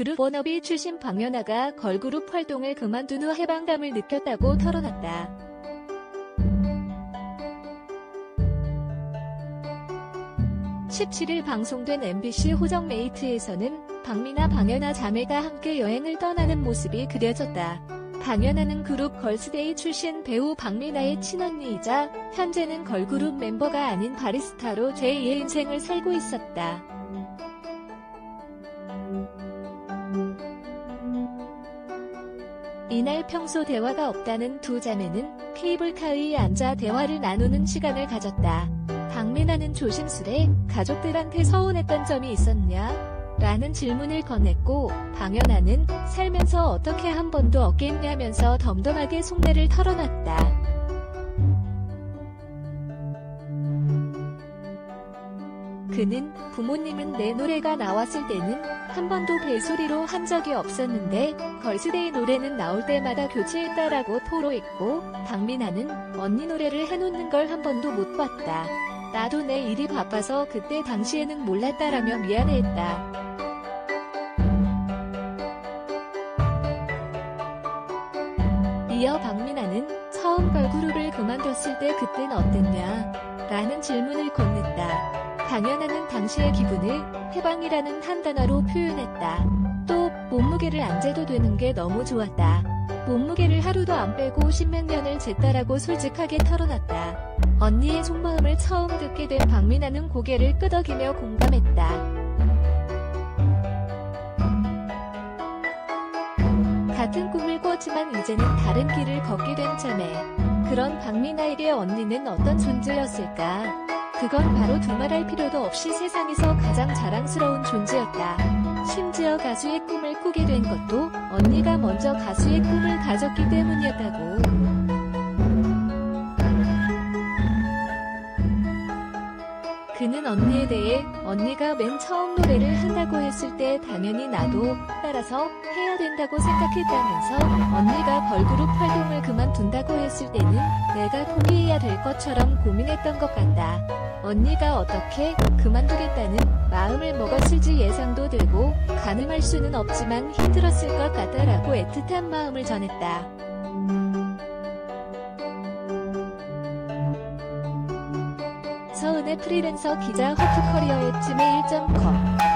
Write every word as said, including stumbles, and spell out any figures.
그룹 워너비 출신 방현아가 걸그룹 활동을 그만둔 후 해방감을 느꼈다고 털어놨다. 십칠일 방송된 엠비씨 호정메이트에서는 방민아, 방현아 자매가 함께 여행을 떠나는 모습이 그려졌다. 방현아는 그룹 걸스데이 출신 배우 방민아의 친언니이자 현재는 걸그룹 멤버가 아닌 바리스타로 제이의 인생을 살고 있었다. 이날 평소 대화가 없다는 두 자매는 케이블카에 앉아 대화를 나누는 시간을 가졌다. 방민아는 조심스레 가족들한테 서운했던 점이 있었냐? 라는 질문을 건넸고, 방현아는 살면서 어떻게 한 번도 없겠냐면서 덤덤하게 속내를 털어놨다. 그는 부모님은 내 노래가 나왔을 때는 한 번도 벨소리로 한 적이 없었는데 걸스데이 노래는 나올 때마다 교체했다라고 토로했고, 방민아는 언니 노래를 해놓는 걸 한 번도 못 봤다. 나도 내 일이 바빠서 그때 당시에는 몰랐다라며 미안해했다. 이어 방민아는 처음 걸그룹을 그만뒀을 때 그땐 어땠냐? 라는 질문을 건넸다. 방현아는 당시의 기분을 해방이라는 한 단어로 표현했다. 또 몸무게를 안 재도 되는 게 너무 좋았다. 몸무게를 하루도 안 빼고 십몇 년을 쟀다라고 솔직하게 털어놨다. 언니의 속마음을 처음 듣게 된 방민아는 고개를 끄덕이며 공감했다. 같은 꿈을 꿨지만 이제는 다른 길을 걷게 된 참에 그런 방민아에게 언니는 어떤 존재였을까? 그건 바로 두말할 필요도 없이 세상에서 가장 자랑스러운 존재였다. 심지어 가수의 꿈을 꾸게 된 것도 언니가 먼저 가수의 꿈을 가졌기 때문이었다고. 그는 언니에 대해 언니가 맨 처음 노래를 한다고 했을 때 당연히 나도 따라서 해야 된다고 생각했다면서 언니가 걸그룹 활동을 그만둔다고 했을 때는 내가 포기해야 될 것처럼 고민했던 것 같다. 언니가 어떻게 그만두겠다는 마음을 먹었을지 예상도 들고 가늠할 수는 없지만 힘들었을 것 같다라고 애틋한 마음을 전했다. 서은의 프리랜서 기자 허투커리어의 쯤에 일 점 컴